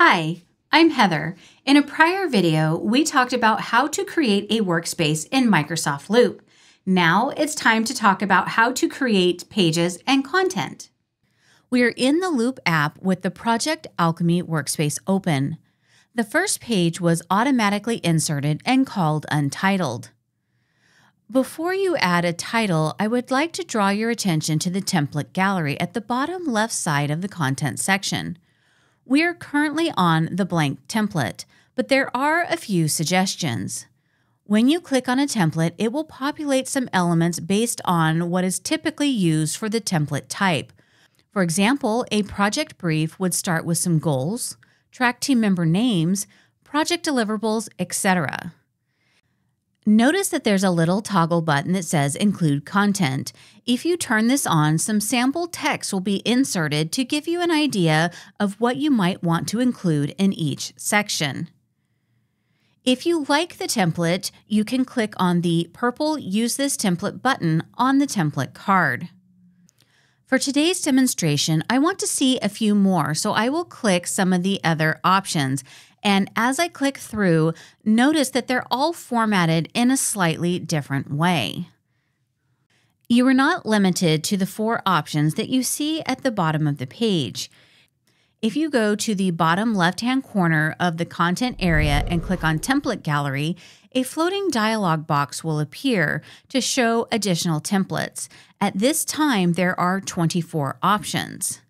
Hi, I'm Heather. In a prior video, we talked about how to create a workspace in Microsoft Loop. Now it's time to talk about how to create pages and content. We are in the Loop app with the Project Alchemy workspace open. The first page was automatically inserted and called Untitled. Before you add a title, I would like to draw your attention to the template gallery at the bottom left side of the content section. We are currently on the blank template, but there are a few suggestions. When you click on a template, it will populate some elements based on what is typically used for the template type. For example, a project brief would start with some goals, track team member names, project deliverables, etc. Notice that there's a little toggle button that says Include Content. If you turn this on, some sample text will be inserted to give you an idea of what you might want to include in each section. If you like the template, you can click on the purple Use This Template button on the template card. For today's demonstration, I want to see a few more, so I will click some of the other options. And as I click through, notice that they're all formatted in a slightly different way. You are not limited to the four options that you see at the bottom of the page. If you go to the bottom left-hand corner of the content area and click on Template Gallery, a floating dialog box will appear to show additional templates. At this time, there are 24 options.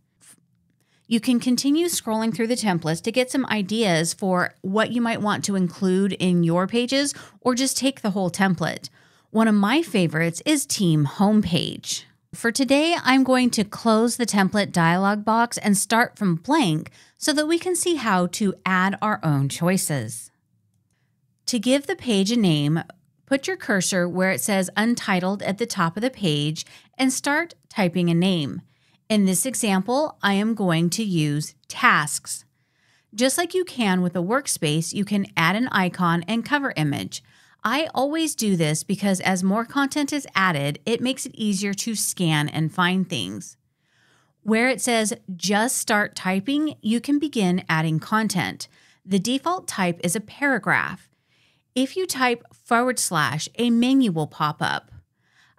You can continue scrolling through the templates to get some ideas for what you might want to include in your pages, or just take the whole template. One of my favorites is Team Homepage. For today, I'm going to close the template dialog box and start from blank so that we can see how to add our own choices. To give the page a name, put your cursor where it says Untitled at the top of the page and start typing a name. In this example, I am going to use tasks. Just like you can with a workspace, you can add an icon and cover image. I always do this because as more content is added, it makes it easier to scan and find things. Where it says just start typing, you can begin adding content. The default type is a paragraph. If you type /, a menu will pop up.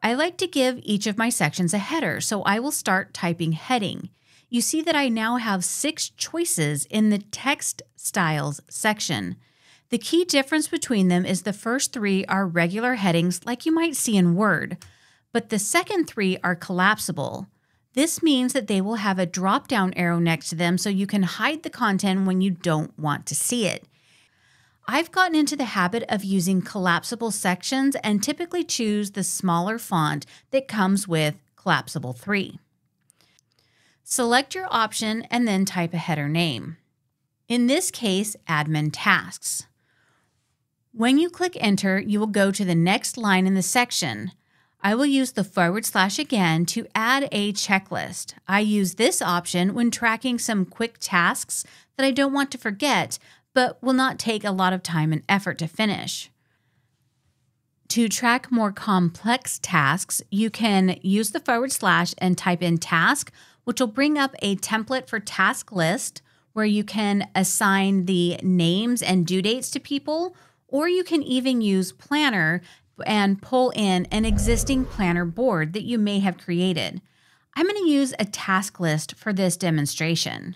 I like to give each of my sections a header, so I will start typing heading. You see that I now have 6 choices in the text styles section. The key difference between them is the first 3 are regular headings like you might see in Word, but the second 3 are collapsible. This means that they will have a drop-down arrow next to them so you can hide the content when you don't want to see it. I've gotten into the habit of using collapsible sections and typically choose the smaller font that comes with collapsible 3. Select your option and then type a header name. In this case, Admin Tasks. When you click Enter, you will go to the next line in the section. I will use the / again to add a checklist. I use this option when tracking some quick tasks that I don't want to forget, but will not take a lot of time and effort to finish. To track more complex tasks, you can use the / and type in task, which will bring up a template for task list where you can assign the names and due dates to people, or you can even use Planner and pull in an existing Planner board that you may have created. I'm going to use a task list for this demonstration.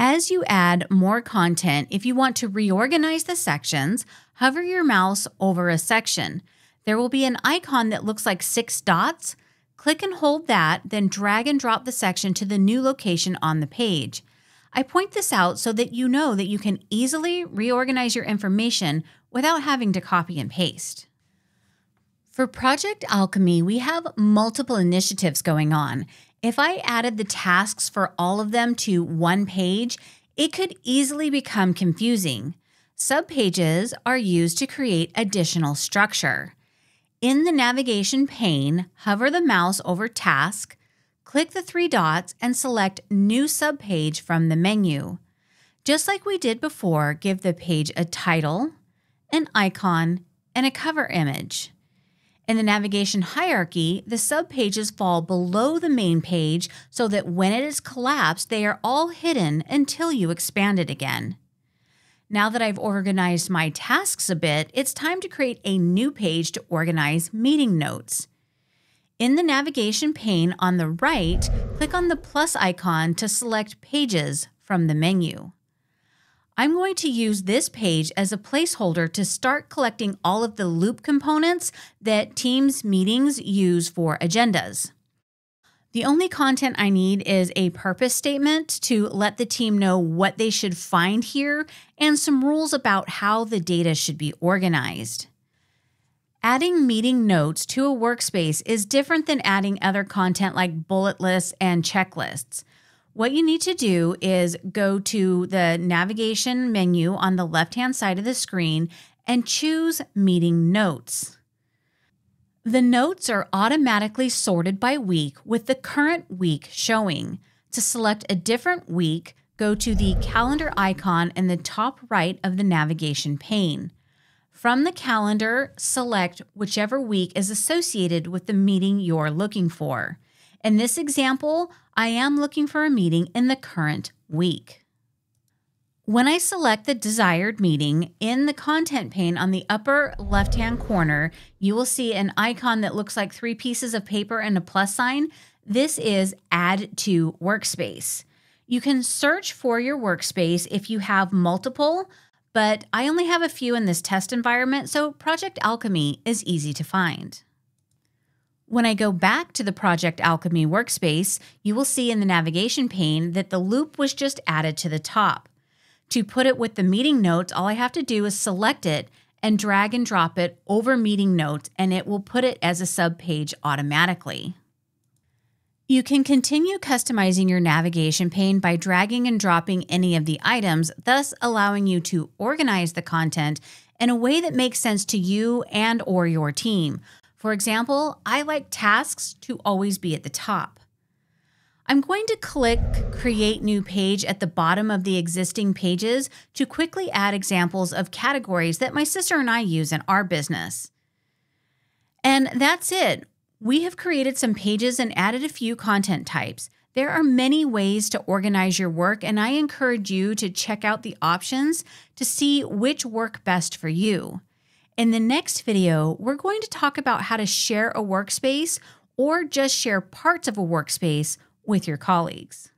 As you add more content, if you want to reorganize the sections, hover your mouse over a section. There will be an icon that looks like 6 dots. Click and hold that, then drag and drop the section to the new location on the page. I point this out so that you know that you can easily reorganize your information without having to copy and paste. For Project Alchemy, we have multiple initiatives going on. If I added the tasks for all of them to one page, it could easily become confusing. Subpages are used to create additional structure. In the navigation pane, hover the mouse over Task, click the 3 dots, and select New Subpage from the menu. Just like we did before, give the page a title, an icon, and a cover image. In the navigation hierarchy, the subpages fall below the main page so that when it is collapsed, they are all hidden until you expand it again. Now that I've organized my tasks a bit, it's time to create a new page to organize meeting notes. In the navigation pane on the right, click on the plus icon to select Pages from the menu. I'm going to use this page as a placeholder to start collecting all of the Loop components that Teams meetings use for agendas. The only content I need is a purpose statement to let the team know what they should find here and some rules about how the data should be organized. Adding meeting notes to a workspace is different than adding other content like bullet lists and checklists. What you need to do is go to the navigation menu on the left-hand side of the screen and choose Meeting Notes. The notes are automatically sorted by week with the current week showing. To select a different week, go to the calendar icon in the top right of the navigation pane. From the calendar, select whichever week is associated with the meeting you're looking for. In this example, I am looking for a meeting in the current week. When I select the desired meeting, in the content pane on the upper left-hand corner, you will see an icon that looks like three pieces of paper and a plus sign. This is Add to Workspace. You can search for your workspace if you have multiple, but I only have a few in this test environment, so Project Alchemy is easy to find. When I go back to the Project Alchemy workspace, you will see in the navigation pane that the Loop was just added to the top. To put it with the meeting notes, all I have to do is select it and drag and drop it over meeting notes, and it will put it as a subpage automatically. You can continue customizing your navigation pane by dragging and dropping any of the items, thus allowing you to organize the content in a way that makes sense to you and or your team. For example, I like tasks to always be at the top. I'm going to click Create New Page at the bottom of the existing pages to quickly add examples of categories that my sister and I use in our business. And that's it. We have created some pages and added a few content types. There are many ways to organize your work, and I encourage you to check out the options to see which work best for you. In the next video, we're going to talk about how to share a workspace or just share parts of a workspace with your colleagues.